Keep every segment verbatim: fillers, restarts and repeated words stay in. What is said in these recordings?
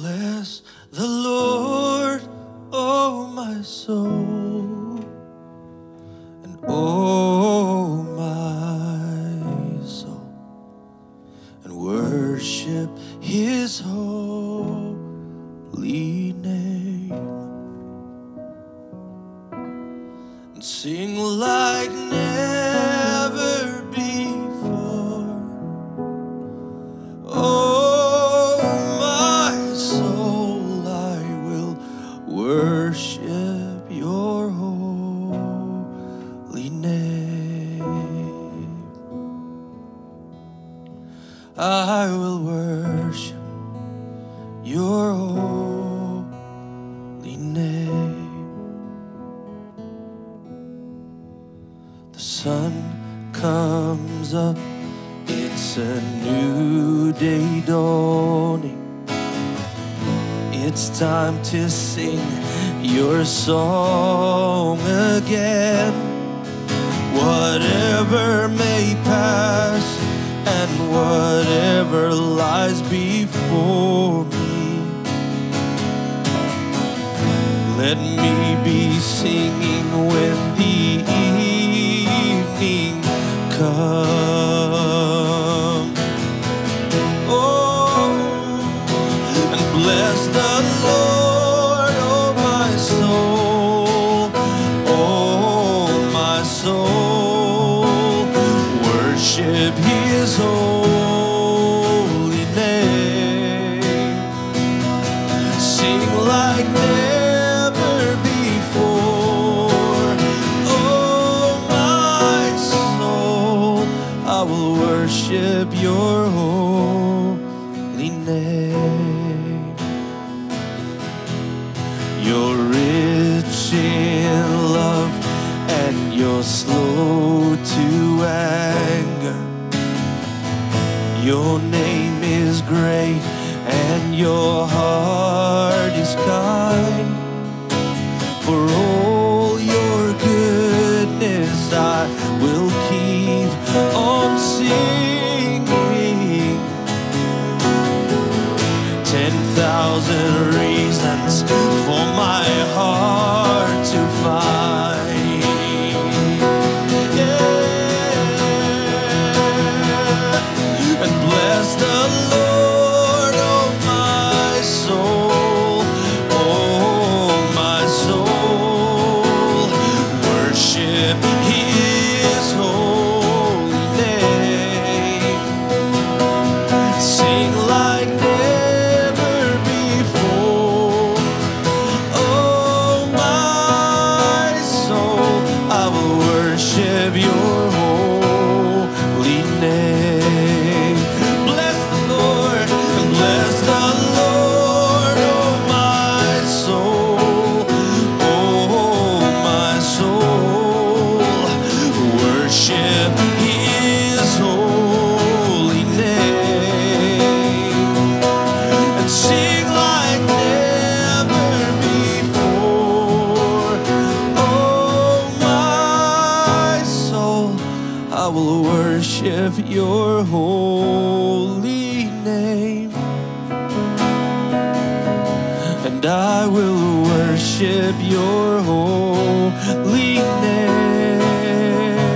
Bless the Lord, oh my soul, and oh my soul, and worship his holy name, and sing like never before. Oh, worship your holy name. I will worship your holy name. The sun comes up, it's a new day dawning. It's time to sing your song again. Whatever may pass and whatever lies before me, let me be singing when the evening comes. Oh, and bless the Lord, oh my soul, oh my soul, worship his holy name. Sing like never before, oh my soul, I will worship your holy name. You're rich in love and you're slow to anger. Your name is great and your heart is kind. For all your goodness I will keep on singing. Ten thousand reasons for my heart to find, yeah. And bless the Lord, oh my soul, oh my soul, worship his holy name. Sing like worship your holy name. Bless the Lord, bless the Lord, oh my soul, oh my soul, worship his holy name. And sing like never before, oh my soul, I will worship your holy name. And I will worship your holy name.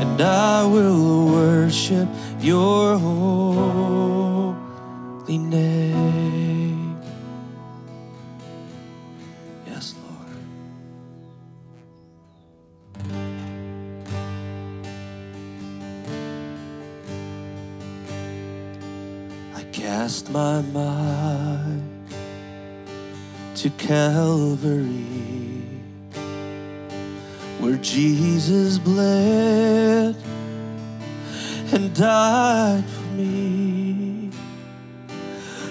And I will worship your holy name. Yes, Lord. Cast my mind to Calvary, where Jesus bled and died for me.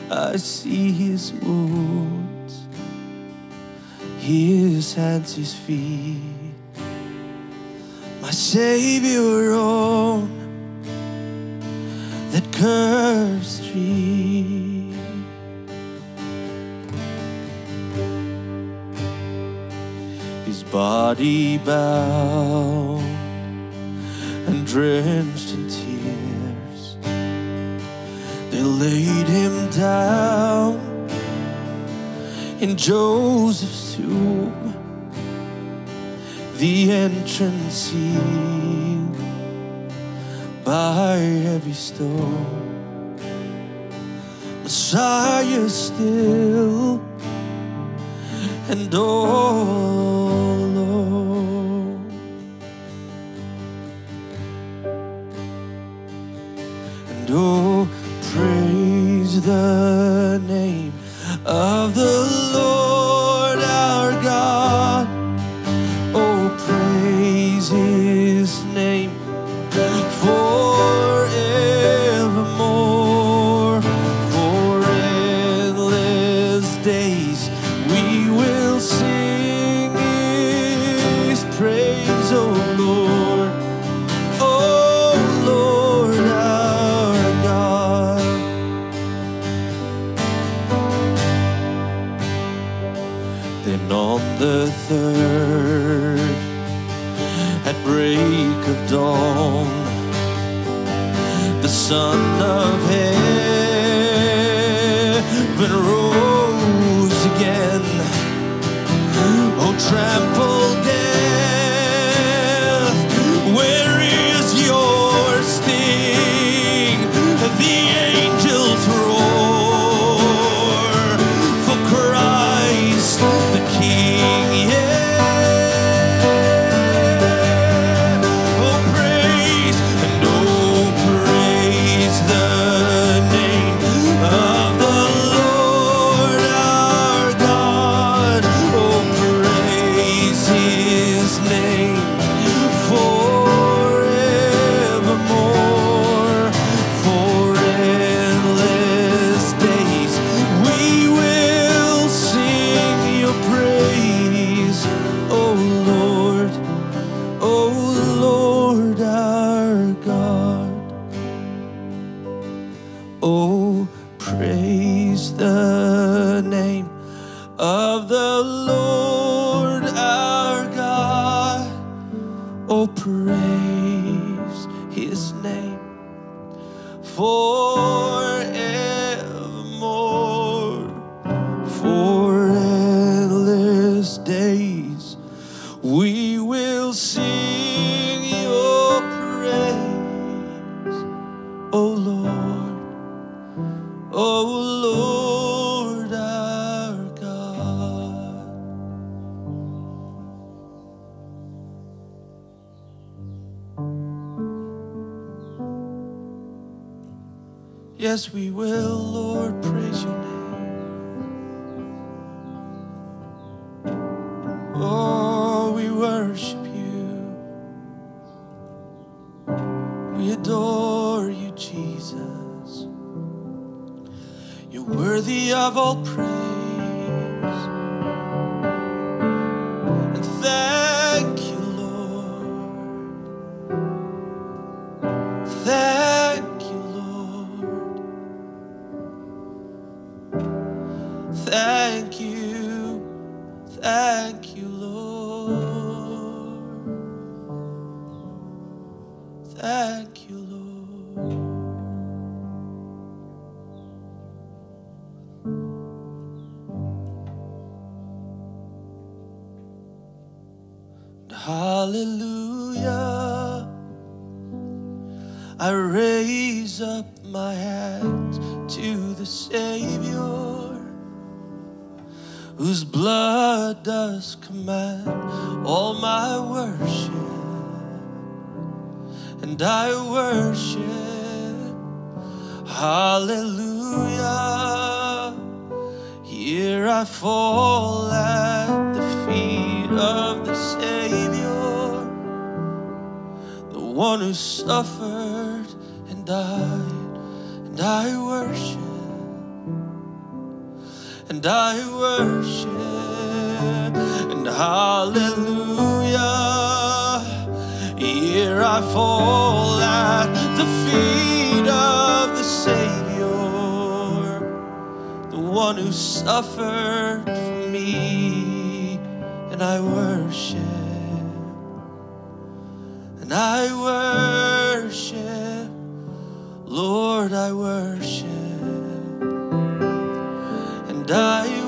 I see his wounds, his hands, his feet. My Savior owned that cursed tree. His body bound and drenched in tears, the They laid him down in Joseph's tomb, the entrance sealed by heavy stone. Messiah still and all alone. And oh, praise the name of the Lord our God. Oh, praise His name forevermore. For endless days we will sing His praise, O Lord. Then on the third, at break of dawn, the Son of Heaven rose again. Oh, trample death, where is your sting? The angels roar for Christ. Oh, praise the name of the Lord our God. Oh, praise His name forevermore. For endless days we will sing your praise, O Lord. Oh, Lord our God. Yes, we will, Lord, praise your name. Oh, we worship you. We adore you, Jesus. You're worthy of all praise, and thank you, Lord. Thank you, Lord. Thank you, thank you, Lord. Thank you, Lord. Hallelujah, I raise up my hands to the Savior, whose blood does command all my worship, and I worship. Hallelujah, here I fall at the feet of the Savior, one who suffered and died, and I worship, and I worship, and hallelujah, here I fall at the feet of the Savior, the one who suffered for me, and I worship. And I worship, Lord, I worship. die.